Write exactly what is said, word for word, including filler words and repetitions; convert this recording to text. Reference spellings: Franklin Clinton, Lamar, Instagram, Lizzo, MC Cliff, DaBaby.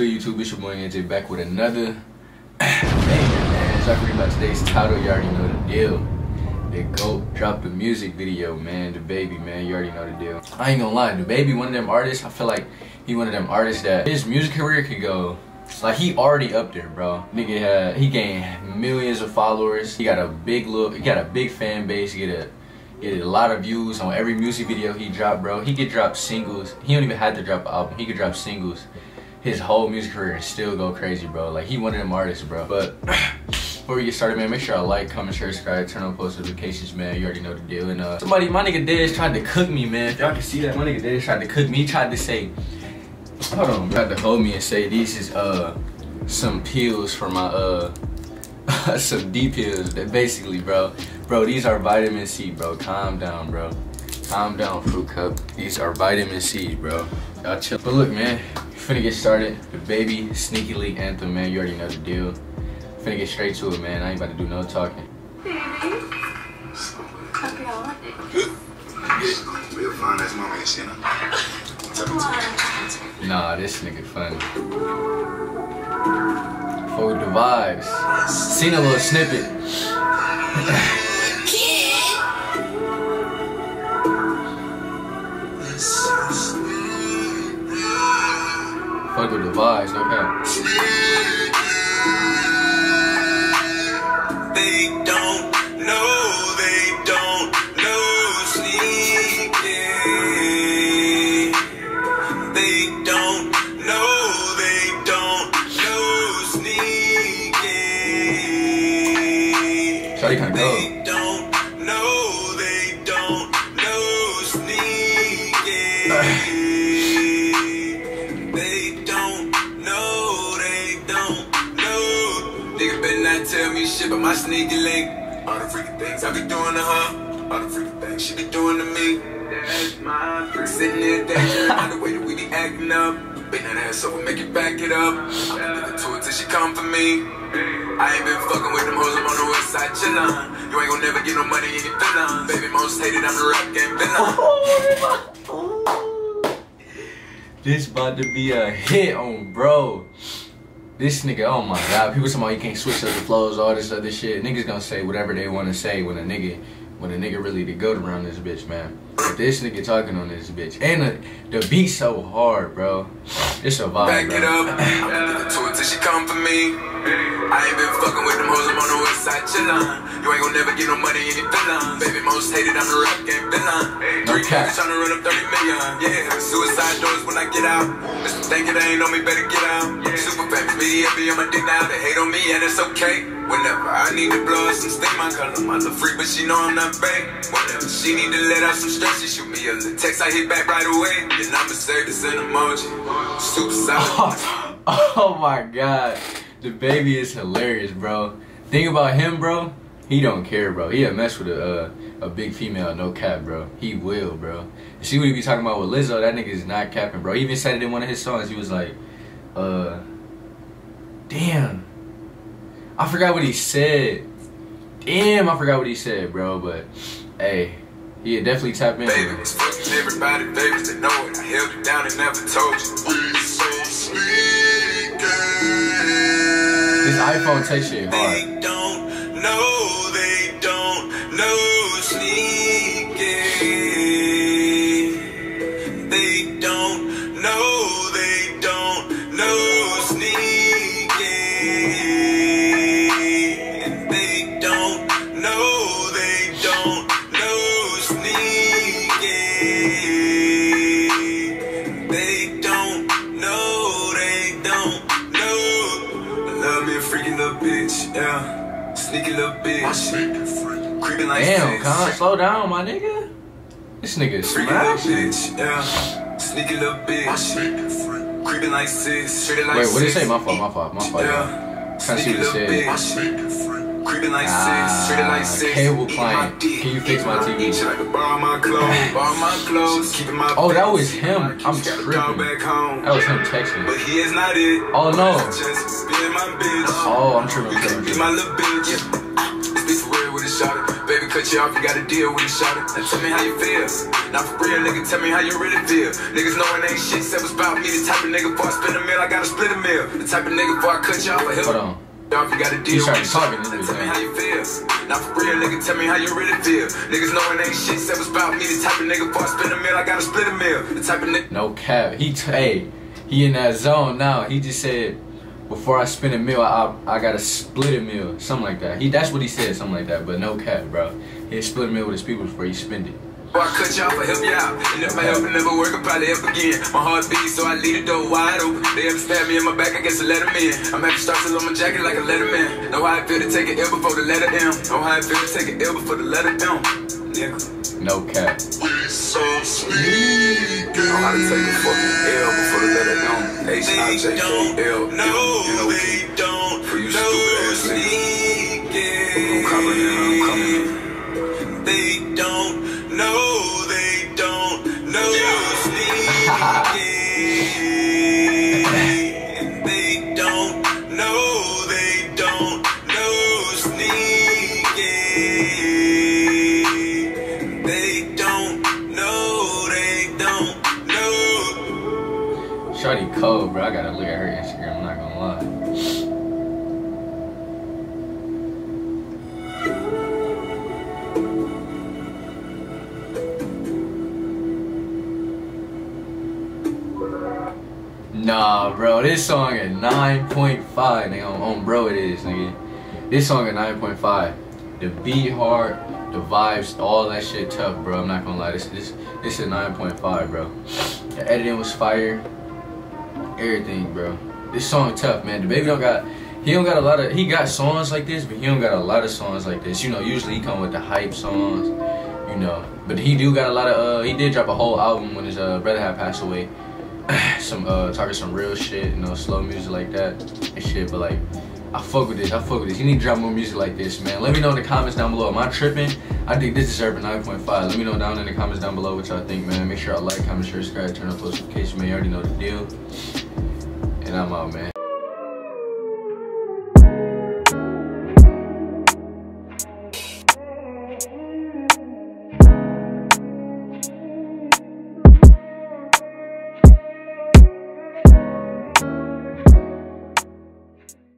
good, YouTube? It's your boy N J back with another banger, man. Talking about today's title, you already know the deal. The GOAT dropped the music video, man. DaBaby, man, you already know the deal. I ain't gonna lie, DaBaby, one of them artists, I feel like he one of them artists that his music career could go, like, he already up there, bro. Nigga, uh, he gained millions of followers. He got a big look, he got a big fan base. He get a Get a lot of views on every music video he dropped, bro. He could drop singles. He don't even have to drop an album. He could drop singles his whole music career and still go crazy, bro. Like, he one of them artists, bro. But before we get started, man, make sure I like, comment, share, subscribe, turn on post notifications, man. You already know the deal. And uh, somebody, my nigga Dez tried to cook me, man. If y'all can see that, my nigga Dez tried to cook me. He tried to say, hold on, tried to hold me and say, these is uh some pills for my uh. some D pills that basically, bro, bro, these are vitamin C, bro. Calm down, bro. Calm down, fruit cup. These are vitamin C, bro. Y'all chill. But look, man, finna get started. DaBaby, Sneaky Link Anthem, man. You already know the deal. Finna get straight to it, man. I ain't about to do no talking. Baby, okay, I want it. We'll find that's my man, Shanna. Nah, this nigga funny. For the vibes. Seen a little snippet. Fuck with the vibes, okay. They don't know, they don't know sneaky. They don't know, they don't know sneaky. They don't know, they don't know sneaky. They don't know, they don't know. Nigga better not tell me shit but my sneaky link. All the freaky things I be doing to her, all the freaky things she be doing to me. That's my freak. Sitting there dancing, all the way that we be acting up. Bend that ass over, make it back it up. I'm looking to it till she come for me. I ain't been fucking with them hoes, I'm on the west side chillin'. You ain't gon' never get no money in your dinner. Baby, most hated, I'm the rap game villain. This about to be a hit on bro. This nigga, oh my god. People talking about you can't switch up the flows, all this other shit. Niggas gonna say whatever they wanna say when a nigga when a nigga really the goat around this bitch, man. But this nigga talking on this bitch. And the, the beat so hard, bro. It's a vibe, back bro. It up. I'm looking to it till she come for me. I ain't been fucking with them hoes, I'm on the west side chillin'. You ain't gon' never get no money in your dinner. Baby, most hated, I'm the rap game villain. Three cats tryna run up thirty million. Yeah, suicide doors when I get out. Mister thinking they ain't on me, better get out. Super famous media be on my dick now. They hate on me and it's okay. Whenever I need to blow up some steam, I call her mother free, but she know I'm not fake. Whenever she need to let out some stress, she shoot me a little text, I hit back right away. And I'ma save this in emoji. Super solid. Oh my god. DaBaby is hilarious, bro. Thing about him, bro, he don't care, bro. He'll mess with a uh, a big female, no cap, bro. He will, bro. See what he be talking about with Lizzo, that nigga is not capping, bro. He even said it in one of his songs, he was like, uh, damn. I forgot what he said. Damn, I forgot what he said, bro, but, hey. Yeah, definitely tap in. Baby was fucking everybody, baby, to know it. I held it down and never told you. It's so sneaky. This iPhone takes shit hard. They don't know, they don't know sneaky. They don't know, they don't know sneaky. They don't know, they don't know sneaky. They don't know, they don't freaking little bitch, yeah. Sneaky little bitch. Creeping like damn, Con, slow down, my nigga. This nigga is freaking little bitch, yeah. Sneaky little bitch. Creeping like sis. Wait, what did you say? My fault, my fault, my fault. Yeah. Sneaky little bitch. Creeping like sis. Ah, cable client. Can you fix my T V? Oh, that was him. I'm tripping. That was him texting. But he is not it. Oh no. Oh, I'm tripping. You can't be my little bitch. It's this weird with a shot, baby. cut you off, you gotta deal with it, shawty. Now tell me how you feel. Now for real, nigga, tell me how you really feel. Niggas know it ain't shit, said what's about me. The type of nigga, before I spend a meal, I gotta split a meal. The type of nigga, before I cut you off, I help you off, you gotta deal with it, shawty. Now tell me how you feel. Now for real, nigga, tell me how you really feel. Niggas know it ain't shit, said what's about me. The type of nigga, before I spend a meal, I gotta split a meal. The type of nigga. No cap, he, hey, he in that zone now. He just said, before I spend a meal, I, I, I gotta split a meal, something like that. He, that's what he said, something like that, but no cap, bro. He'll split a meal with his people before he spend it. Before I cut you off, I help you out. And if I help and never work, I'll probably help again. My heart beats, so I leave the door wide open. They ever stab me in my back, I guess I let them in. I'm having starts on my jacket like a letterman. Know how I feel to take an L before the letter M. Know how I feel to take an L before the letter M. Nigga. No cap. We so sneaky. Know how to take a fucking L before the letter M. They don't know, they don't know Sneaky. They don't know, they don't know Sneaky. They don't know, they don't know Sneaky. They don't know, they don't know. Shawty cold, bro. I gotta look at her Instagram, I'm not gonna lie. Nah, bro, this song at nine point five, nigga. On, on bro it is, nigga. This song at nine point five. The beat hard, the vibes, all that shit tough, bro. I'm not gonna lie, this this this is nine point five, bro. The editing was fire. Everything, bro. This song tough, man. DaBaby don't got, he don't got a lot of, he got songs like this, but he don't got a lot of songs like this. You know, usually he come with the hype songs, you know. But he do got a lot of, uh, he did drop a whole album when his uh, brother had passed away. Some, uh, talking some real shit, you know, slow music like that and shit. But like, I fuck with this, I fuck with this. You need to drop more music like this, man. Let me know in the comments down below. Am I tripping? I think this deserves a nine point five. Let me know down in the comments down below what y'all think, man. Make sure I like, comment, share, subscribe, turn on post notifications, man. You already know the deal. And I'm out, man.